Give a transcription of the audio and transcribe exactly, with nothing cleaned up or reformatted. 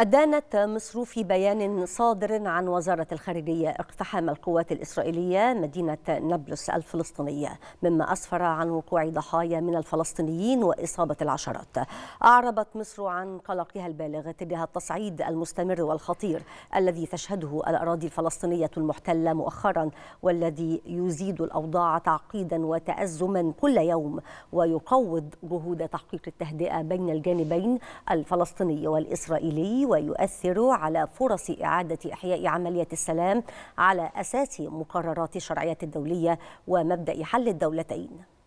أدانت مصر في بيان صادر عن وزارة الخارجية اقتحام القوات الإسرائيلية مدينة نابلس الفلسطينية، مما أسفر عن وقوع ضحايا من الفلسطينيين وإصابة العشرات. أعربت مصر عن قلقها البالغ تجاه التصعيد المستمر والخطير الذي تشهده الأراضي الفلسطينية المحتلة مؤخرا، والذي يزيد الأوضاع تعقيدا وتأزما كل يوم، ويقوض جهود تحقيق التهدئة بين الجانبين الفلسطيني والإسرائيلي، ويؤثر على فرص إعادة إحياء عملية السلام على أساس مقررات الشرعية الدولية ومبدأ حل الدولتين.